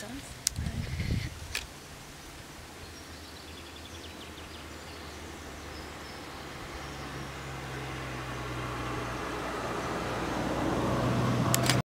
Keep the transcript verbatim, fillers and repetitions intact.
distance.